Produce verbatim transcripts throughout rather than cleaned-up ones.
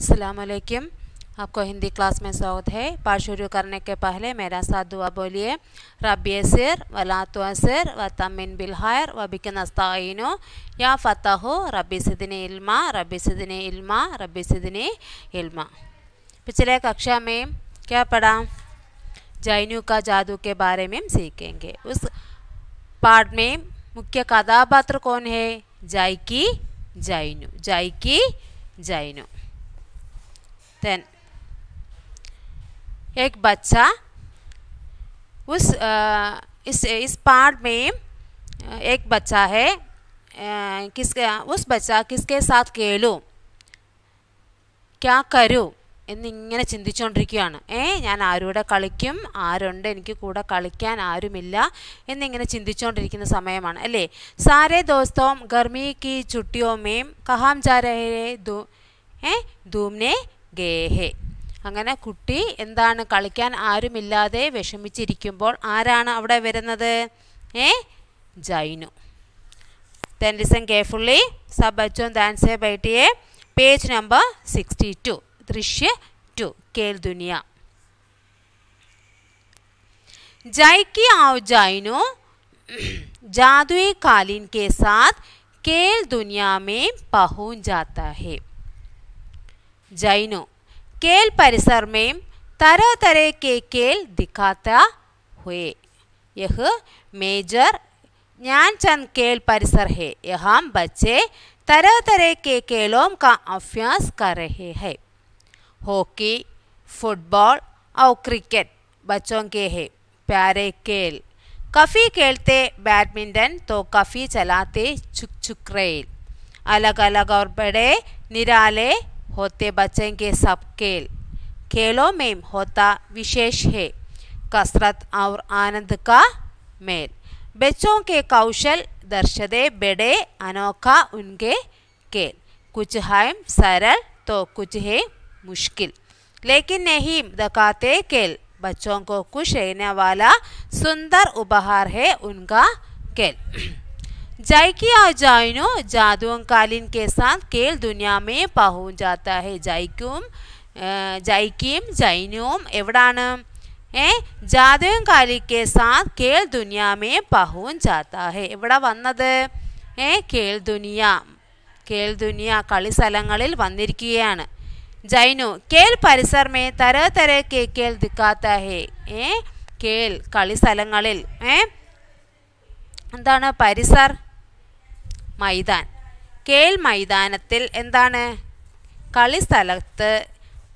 अस्सलाम वालेकुम, आपको हिंदी क्लास में स्वागत है। पाठ शुरू करने के पहले मेरा साथ दुआ बोलिए। रब्बी सिर वला तुअसिर व तमिन बिल खैर व बिक नस्ताईन या फताहु रब्बी सिदनी इल्मा रब्बी सिदनी इल्मा रब्बी सिदनी इल्मा। पिछले कक्षा में क्या पढ़ा? जैनू का जादू के बारे में हम सीखेंगे। उस पाठ में मुख्य कथापात्र कौन है? जायकी जैनू, जायकी जैनू। देन एक बच्चा उस आ, इस इस पाठ में एक बच्चा है, आ, किसके उस बच्चा किसके साथ खेलूँ, क्या करूँ എന്നിങ്ങനെ ചിന്തിച്ചുകൊണ്ടിരിക്കുകയാണ്. ഏ ഞാൻ ആരോടെ കളിക്കും, ആരുണ്ട് എനിക്ക് കൂടെ കളിക്കാൻ, ആരുമില്ല എന്നിങ്ങനെ ചിന്തിച്ചുകൊണ്ടിരിക്കുന്ന സമയമാണ് അല്ലേ. സാരേ ദോസ്തോം ഗർമി കി ചുട്ടിയോ മേം കഹാം ജാ രഹേ ദൂ ഏ ധൂംനെ ഗേഹേ. അങ്ങനെ കുട്ടി എന്താണ്, കളിക്കാൻ ആരുമില്ലാതെ വിഷമിച്ചിരിക്കുമ്പോൾ ആരാണ് അവിടെ വരുന്നത്? ഏ ജൈനു. Then listen carefully. Sab bachon dance hai baithiye. Page number sixty-two. दृश्य टू खेल दुनिया। जायकी आओ जाइनो जादुई कालीन के साथ खेल दुनिया में पहुंच जाता है। जाइनो खेल परिसर में तरह तरह के खेल दिखाता हुए। यह मेजर ज्ञानचंद खेल परिसर है। यहाँ बच्चे तरह तरह के खेलों का अभ्यास कर रहे हैं। हॉकी, फुटबॉल और क्रिकेट बच्चों के हैं प्यारे खेल। काफ़ी खेलते बैडमिंटन तो काफ़ी चलाते छुक छुक रेल। अलग अलग और बड़े निराले होते बच्चों के सब खेल। खेलों में होता विशेष है कसरत और आनंद का मेल। बच्चों के कौशल दर्शाते बड़े अनोखा उनके खेल। कुछ है सरल तो कुछ है मुश्किल, लेकिन नहीं दिखाते खेल। बच्चों को खुश रहने वाला सुंदर उपहार है उनका खेल। जायकी और जाइनो जादू कालीन के साथ खेल दुनिया में पहुंच जाता है। जायकूम जायकीम जाइनोम एवड़ान ഏ ജാദുവും കാലിക്ക് സാത് കേൾ ദുനിയാമേ പഹുവും ചാത്താഹെ. എവിടെ വന്നത്? ഏ കേൾ ദുനിയ, കേൾ ദുനിയ കളി സ്ഥലങ്ങളിൽ വന്നിരിക്കുകയാണ്. ജൈനു കേൾ പരിസരമേ തര തര കെ കേൾ ദിക്കാത്താഹെ. ഏ കേൾ കളി സ്ഥലങ്ങളിൽ, ഏ എന്താണ് പരിസർ? മൈതാൻ. കേൾ മൈതാനത്തിൽ എന്താണ്? കളി സ്ഥലത്ത്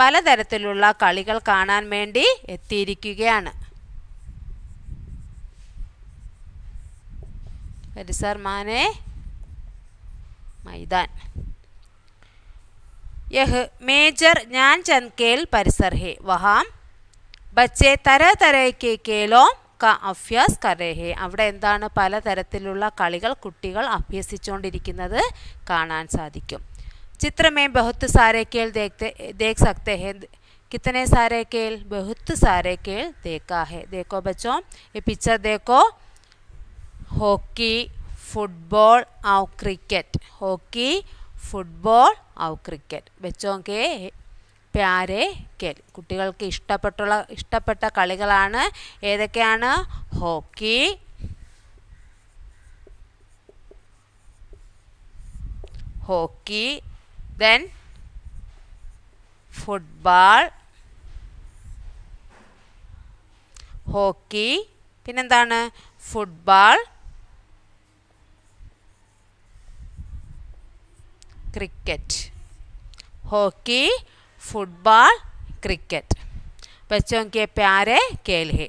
പലതരത്തിലുള്ള കളികൾ കാണാൻ വേണ്ടി എത്തിയിരിക്കുകയാണ്. പരിസർ മാനേ മൈതാൻ. യഹ് മേജർ ജ്ഞാൻചന്ദ് കേൽ പരിസർ ഹെ. വഹാം ബച്ചെ തര തരയ്ക്ക് കേലോ കാ അഭ്യാസ് കരേ. അവിടെ എന്താണ്? പലതരത്തിലുള്ള കളികൾ കുട്ടികൾ അഭ്യസിച്ചുകൊണ്ടിരിക്കുന്നത് കാണാൻ സാധിക്കും. चित्र में बहुत सारे खेल देखते देख सकते हैं। कितने सारे खेल? बहुत सारे खेल देखा है। देखो बच्चों, ये पिक्चर देखो। हॉकी, फुटबॉल और क्रिकेट, हॉकी, फुटबॉल और क्रिकेट बच्चों के प्यारे खेल. കുട്ടികൾക്ക് ഇഷ്ടപ്പെട്ടുള്ള ഇഷ്ടപ്പെട്ട കളികളാണ്. ഏതൊക്കെയാണ്? Hockey, hockey then football, hockey, പിന്നെന്താണ്? football, cricket, hockey, football, cricket बच्चों के प्यारे खेल है.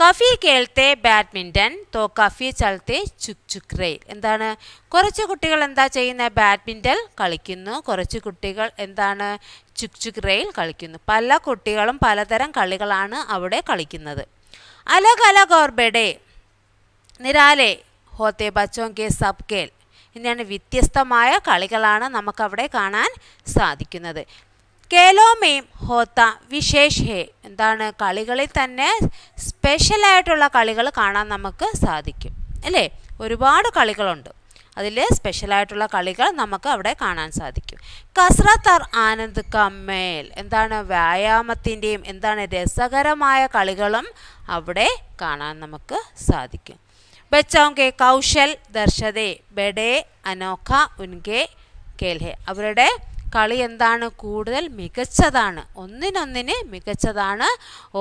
काफ़ी खेलते ബാഡ്മിൻ്റൺ തോ കാഫി ചലത്തെ ചുക് ചുക് റേൽ. എന്താണ്? കുറച്ച് കുട്ടികൾ എന്താ ചെയ്യുന്നത്? ബാഡ്മിൻ്റൺ കളിക്കുന്നു. കുറച്ച് കുട്ടികൾ എന്താണ്? ചുക് ചുക് റേൽ കളിക്കുന്നു. പല കുട്ടികളും പലതരം കളികളാണ് അവിടെ കളിക്കുന്നത്. അലഗ് അലഗ് ഓർ ബെഡേ നിരാലെ ഹോത്തെ ബച്ചോങ്കെ സബ് കേൽ. ഇങ്ങനെയാണ് വ്യത്യസ്തമായ കളികളാണ് നമുക്കവിടെ കാണാൻ സാധിക്കുന്നത്. കേലോ മേം ഹോത്ത വിശേഷ് ഹേ. എന്താണ്? കളികളിൽ തന്നെ സ്പെഷ്യലായിട്ടുള്ള കളികൾ കാണാൻ നമുക്ക് സാധിക്കും അല്ലേ. ഒരുപാട് കളികളുണ്ട്. അതിലെ സ്പെഷ്യൽ ആയിട്ടുള്ള കളികൾ നമുക്ക് അവിടെ കാണാൻ സാധിക്കും. കസ്രത്ത് അർ ആനന്ദ് കമേൽ എന്താണ് വ്യായാമത്തിൻ്റെയും എന്താണ് രസകരമായ കളികളും അവിടെ കാണാൻ നമുക്ക് സാധിക്കും. ബച്ചോങ്കെ കൗശൽ ദർശദേ ബഡേ അനോഖ ഉൻകെ കേൽഹെ അവരുടെ കളി എന്താണ് കൂടുതൽ മികച്ചതാണ്, ഒന്നിനൊന്നിന് മികച്ചതാണ്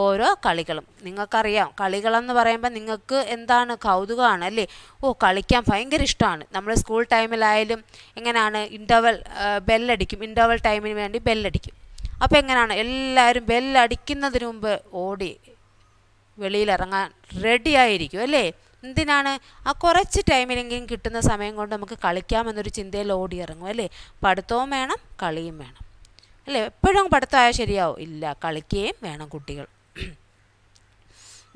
ഓരോ കളികളും. നിങ്ങൾക്കറിയാം കളികളെന്ന് പറയുമ്പോൾ നിങ്ങൾക്ക് എന്താണ് കൗതുകമാണ് അല്ലേ, ഓ കളിക്കാൻ ഭയങ്കര ഇഷ്ടമാണ്. നമ്മൾ സ്കൂൾ ടൈമിലായാലും എങ്ങനെയാണ് ഇൻ്റർവൽ ബെല്ലടിക്കും, ഇൻ്റർവൽ ടൈമിന് വേണ്ടി ബെല്ലടിക്കും. അപ്പോൾ എങ്ങനെയാണ് എല്ലാവരും ബെല്ലടിക്കുന്നതിന് മുമ്പ് ഓടി വെളിയിലിറങ്ങാൻ റെഡിയായിരിക്കും അല്ലേ. എന്തിനാണ്, ആ കുറച്ച് ടൈമിലെങ്കിലും കിട്ടുന്ന സമയം കൊണ്ട് നമുക്ക് കളിക്കാമെന്നൊരു ചിന്തയിൽ ഓടിയിറങ്ങും അല്ലേ. പഠിത്തവും വേണം കളിയും വേണം അല്ലേ, എപ്പോഴും പഠിത്തമായാൽ ശരിയാവും ഇല്ല, കളിക്കുകയും വേണം കുട്ടികൾ.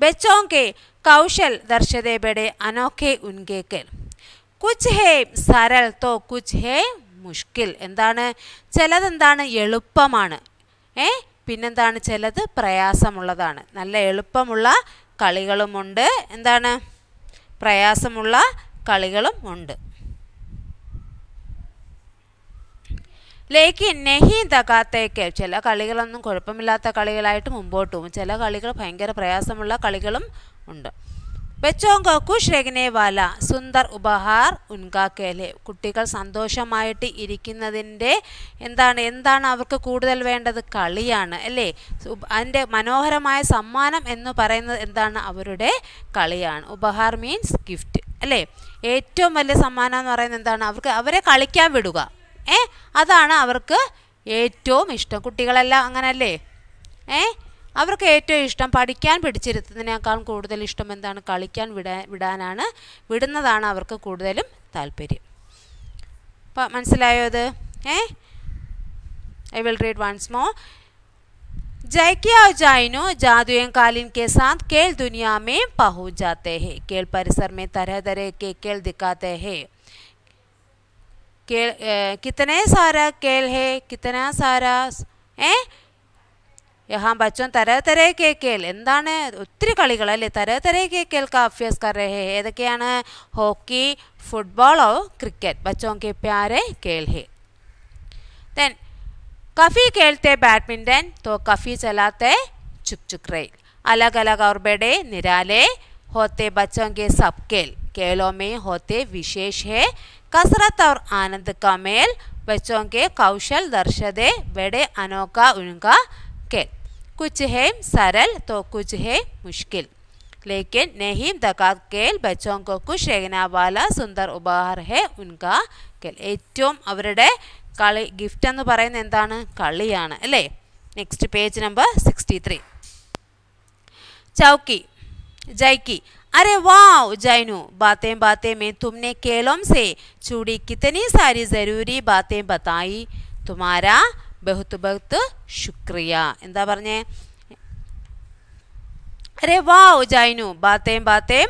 ബച്ചോങ്കെ കൗശൽ ദർശദേബയുടെ അനോഖെ ഉൻകേക്കൽ കുച്ച് ഹേ സരൽ തോ കുച്ച് ഹേ മുഷ്കിൽ എന്താണ് ചിലതെന്താണ് എളുപ്പമാണ് ഏ പിന്നെന്താണ് ചിലത് പ്രയാസമുള്ളതാണ്. നല്ല എളുപ്പമുള്ള കളികളുമുണ്ട് എന്താണ് പ്രയാസമുള്ള കളികളും ഉണ്ട്. ലേക്ക് നെഹി തകാത്തേക്ക് ചില കളികളൊന്നും കുഴപ്പമില്ലാത്ത കളികളായിട്ട് മുമ്പോട്ട് പോകും, ചില കളികൾ ഭയങ്കര പ്രയാസമുള്ള കളികളും ഉണ്ട്. ബച്ചോങ്ക കുഷ് രഗ്നെ വാല സുന്ദർ ഉപഹാർ ഉൻകാ കേലെ കുട്ടികൾ സന്തോഷമായിട്ട് ഇരിക്കുന്നതിൻ്റെ എന്താണ് എന്താണ് അവർക്ക് കൂടുതൽ വേണ്ടത് കളിയാണ് അല്ലേ. അതിൻ്റെ മനോഹരമായ സമ്മാനം എന്ന് പറയുന്നത് എന്താണ് അവരുടെ കളിയാണ്. ഉപഹാർ മീൻസ് ഗിഫ്റ്റ് അല്ലേ. ഏറ്റവും വലിയ സമ്മാനം എന്ന് പറയുന്നത് എന്താണ്, അവർക്ക് അവരെ കളിക്കാൻ വിടുക ഏ അതാണ് അവർക്ക് ഏറ്റവും ഇഷ്ടം. കുട്ടികളെല്ലാം അങ്ങനല്ലേ ഏ അവർക്ക് ഏറ്റവും ഇഷ്ടം പഠിക്കാൻ പിടിച്ചിരുത്തുന്നതിനേക്കാൾ കൂടുതൽ ഇഷ്ടം എന്താണ് കളിക്കാൻ വിടാൻ വിടാനാണ് വിടുന്നതാണ് അവർക്ക് കൂടുതലും താല്പര്യം. അപ്പം മനസ്സിലായോ ഇത് ഏ I will read once more. ജയ്ക്കിയാ ജൈനോ ജാദുയും കാലിൻ കെ സാത്ത് കേൾ ദുനിയാ മേ പഹുച് ജാത്തെ ഹെ കേൾ പരിസർ മേ തരഹ തരഹ കെ കേൾ ദിക്കാത്തെ ഹെ കേൾ കിത്തനെ സാരാ കേൾ ഹെ കിത്തനാ സാരാ ഏ യഹാ ബച്ചോ തരഹ തരഹ കെ കേൽ എന്താണ് ഒത്തിരി കളികൾ അല്ലേ. തരഹ തരഹ കെ കേൽ കാ അഭ്യാസ് കർ രഹേ ഹെ ഏതൊക്കെയാണ് ഹോക്കി ഫുട്ബോൾ ഓ ക്രിക്കറ്റ്. ബച്ചോ കെ പ്യാരെ കേൽ ഹെ. ദെൻ കഫി കേൾത്തെ ബാഡ്മിൻ്റൻ തോ കഫി ചലാത്തെ ചുക് ചുക് റെയിൽ അലഗ് അലഗ് ഔർ ബഡേ നിരാലെ ഹോത്തെ ബച്ചോ കെ സബ് കേൽ കേലോ മേ ഹോത്തെ വിശേഷ് ഹെ കസരത്ത് ഔർ ആനന്ദ് കമേൽ ബച്ചോ കെ കൗശൽ ദർശദേ ബഡേ അനോഖ ഉൻകാ കേൽ कुछ है सरल तो कुछ है मुश्किल लेकिन नहीं दकात केल बच्चों को कुछ रहना वाला सुंदर उपहार है उनका केल ഏറ്റവും അവരുടെ കളി ഗിഫ്റ്റ് എന്ന് പറയുന്നത് എന്താണ് കളിയാണ് അല്ലേ. Next page number sixty three. ചൗക്കി ജൈക്കി अरे वाह जैनू बातें बातें में तुमने केलों से चूड़ी कितनी सारी ज़रूरी बातें बताई तुम्हारा ബഹുത്ത് ബഹുത്ത് ശുക്രിയ എന്താ പറഞ്ഞേ. അരേ വാവ് ജൈനു ബാത്തേം ബാത്തേം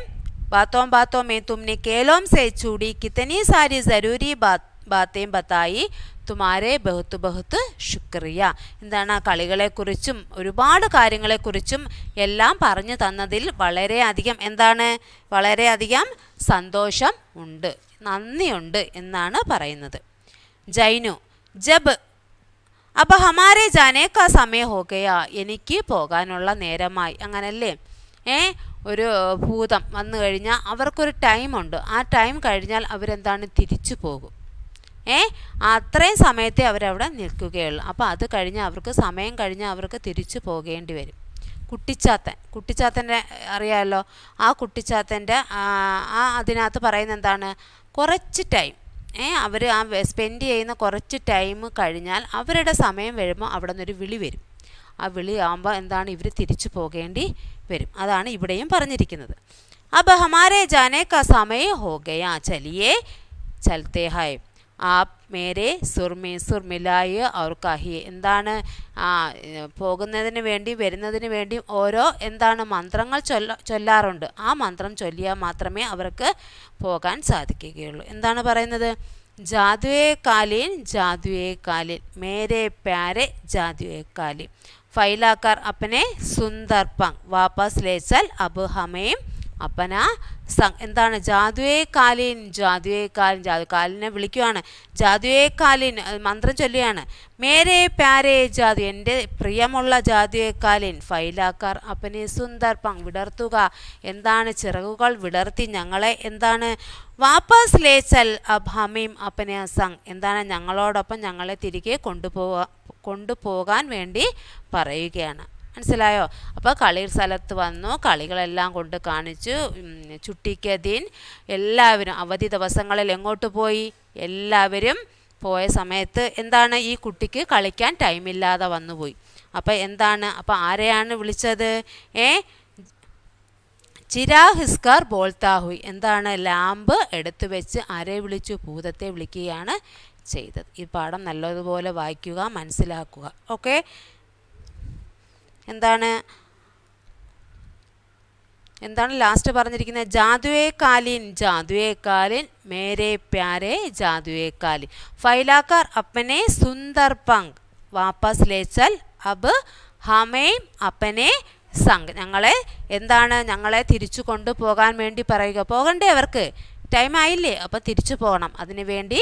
ബാത്തോം ബാത്തോം മേ തുമ്നെ കേലോം സേ ചൂടി കിത്തനി സാരി ജരൂരി ബാത്തേം ബത്തായി തുമാരെ ബഹുത്ത് ബഹുത്ത് ശുക്രിയ എന്താണ് ആ കളികളെക്കുറിച്ചും ഒരുപാട് കാര്യങ്ങളെക്കുറിച്ചും എല്ലാം പറഞ്ഞു തന്നതിൽ വളരെയധികം എന്താണ് വളരെയധികം സന്തോഷം ഉണ്ട് നന്ദിയുണ്ട് എന്നാണ് പറയുന്നത്. ജൈനു ജബ് അപ്പോൾ ഹമാരെ ജാനേക്കാ സമയം ഹോകയാ എനിക്ക് പോകാനുള്ള നേരമായി അങ്ങനല്ലേ. ഏ ഒരു ഭൂതം വന്നു കഴിഞ്ഞാൽ അവർക്കൊരു ടൈമുണ്ട്, ആ ടൈം കഴിഞ്ഞാൽ അവരെന്താണ് തിരിച്ചു പോകും. ഏ അത്രയും സമയത്തെ അവരവിടെ നിൽക്കുകയുള്ളൂ, അപ്പോൾ അത് കഴിഞ്ഞാൽ അവർക്ക് സമയം കഴിഞ്ഞാൽ അവർക്ക് തിരിച്ചു പോകേണ്ടി വരും. കുട്ടിച്ചാത്തൻ കുട്ടിച്ചാത്തൻ്റെ അറിയാമല്ലോ, ആ കുട്ടിച്ചാത്തൻ്റെ ആ അതിനകത്ത് പറയുന്നത് എന്താണ് കുറച്ച് ടൈം ഏ അവർ ആ സ്പെൻഡ് ചെയ്യുന്ന കുറച്ച് ടൈം കഴിഞ്ഞാൽ അവരുടെ സമയം വരുമ്പോൾ അവിടെ നിന്നൊരു വിളി വരും, ആ വിളി ആകുമ്പോൾ എന്താണ് ഇവർ തിരിച്ചു പോകേണ്ടി വരും. അതാണ് ഇവിടെയും പറഞ്ഞിരിക്കുന്നത്. അബ് ഹമാരെ ജാനേ കാ സമയ ഹോകയാ ചലിയേ ചലത്തെ ഹായ് ആപ് മേരെ സുർമേ സുർ മിലായ ഔർ കാഹിയെ എന്താണ് ആ പോകുന്നതിന് വേണ്ടി വരുന്നതിന് വേണ്ടി ഓരോ എന്താണ് മന്ത്രങ്ങൾ ചൊല്ല ചൊല്ലാറുണ്ട് ആ മന്ത്രം ചൊല്ലിയാൽ മാത്രമേ അവർക്ക് പോകാൻ സാധിക്കുകയുള്ളൂ. എന്താണ് പറയുന്നത് ജാദുവേ കാലിൻ ജാദുവേ കാലിൻ മേരെ പ്യാരെ ജാദുവേ കാലിൻ ഫൈലാക്കാർ അപ്പനെ സുന്ദർ പങ് വാപ്പസ് ലേച്ചാൽ അബ് ഹമയും അപ്പന എന്താണ് ജാദുവേ കാലീൻ ജാദുവേ കാലീൻ ജാദു കാലീനെ വിളിക്കുകയാണ് ജാദുവേ കാലീൻ മന്ത്രം ചൊല്ലുകയാണ് മേരേ പ്യാരേ ജാദു എൻ്റെ പ്രിയമുള്ള ജാദുവേ കാലീൻ ഫൈലാക്കാർ അപ്പനെ സുന്ദർ പങ് വിടർത്തുക എന്താണ് ചിറകുകൾ വിടർത്തി ഞങ്ങളെ എന്താണ് വാപ്പസ് ലേച്ചൽ അബ് ഹമീം അപ്പനെ സംഗ് എന്താണ് ഞങ്ങളോടൊപ്പം ഞങ്ങളെ തിരികെ കൊണ്ടുപോകാൻ കൊണ്ടുപോകാൻ വേണ്ടി പറയുകയാണ് മനസ്സിലായോ അപ്പോൾ കളി സ്ഥലത്ത് വന്നു കളികളെല്ലാം കൊണ്ട് കാണിച്ചു ചുട്ടിക്ക ദിൻ എല്ലാവരും അവധി ദിവസങ്ങളിൽ എങ്ങോട്ട് പോയി എല്ലാവരും പോയ സമയത്ത് എന്താണ് ഈ കുട്ടിക്ക് കളിക്കാൻ ടൈം ഇല്ലാതെ വന്നു പോയി അപ്പോൾ എന്താണ് അപ്പോൾ ആരെയാണ് വിളിച്ചത് ഏ ചിരാഗ് ഹിസ്കാർ ബോൾത്താ ഹുയ് എന്താണ് ലാമ്പ് എടുത്തു വെച്ച് ആരെ വിളിച്ചു ഭൂതത്തെ വിളിക്കുകയാണ് ചെയ്തത് ഈ പാഠം നല്ലതുപോലെ വായിക്കുക മനസ്സിലാക്കുക ഓക്കെ എന്താണ് എന്താണ് ലാസ്റ്റ് പറഞ്ഞിരിക്കുന്നത് ജാദുവേ കാലീൻ ജാദുവേ കാലീൻ മേരേ പ്യാരേ ജാദുവേ കാലീൻ ഫൈലാക്കാർ അപ്പനെ സുന്ദർ പങ് വാപ്പസ് ലേച്ചാൽ അബ് ഹമേം അപ്പനെ സംഗ് ഞങ്ങളെ എന്താണ് ഞങ്ങളെ തിരിച്ചു കൊണ്ടുപോകാൻ വേണ്ടി പറയുക പോകണ്ടേ അവർക്ക് ടൈം ആയില്ലേ അപ്പോൾ തിരിച്ചു പോകണം അതിനു വേണ്ടി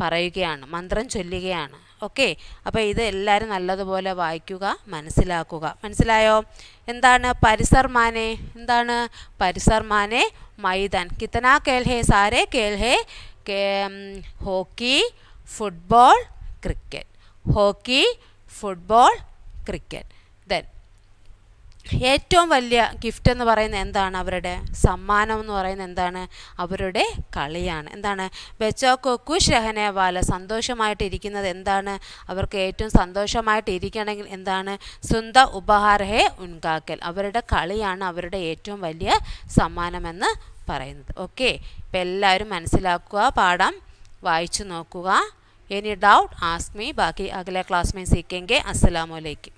പറയുകയാണ് മന്ത്രം ചൊല്ലുകയാണ് ഓക്കെ അപ്പോൾ ഇത് എല്ലാവരും നല്ലതുപോലെ വായിക്കുക മനസ്സിലാക്കുക മനസ്സിലായോ എന്താണ് പരിസർമാനെ എന്താണ് പരിസർമാനെ മൈതാൻ കിത്തനാ കേൾഹേ സാരേ കേൾഹേ hockey football cricket hockey football cricket then ഏറ്റവും വലിയ ഗിഫ്റ്റ് എന്ന് പറയുന്നത് എന്താണ് അവരുടെ സമ്മാനം എന്ന് പറയുന്നത് എന്താണ് അവരുടെ കളിയാണ് എന്താണ് ബെച്ചോക്കോ കുശ് രഹനേവാല സന്തോഷമായിട്ടിരിക്കുന്നത് എന്താണ് അവർക്ക് ഏറ്റവും സന്തോഷമായിട്ടിരിക്കണമെങ്കിൽ എന്താണ് സുന്ദ ഉപഹാർ ഹേ ഉൻകാക്കൽ അവരുടെ കളിയാണ് അവരുടെ ഏറ്റവും വലിയ സമ്മാനമെന്ന് പറയുന്നത് ഓക്കെ ഇപ്പം എല്ലാവരും മനസ്സിലാക്കുക പാഠം വായിച്ചു നോക്കുക എനി ഡൗട്ട് ആസ്ക് മീ ബാക്കി അഗലെ ക്ലാസ് മേ സീക്കേങ്കെ അസ്സലാമു അലൈക്കും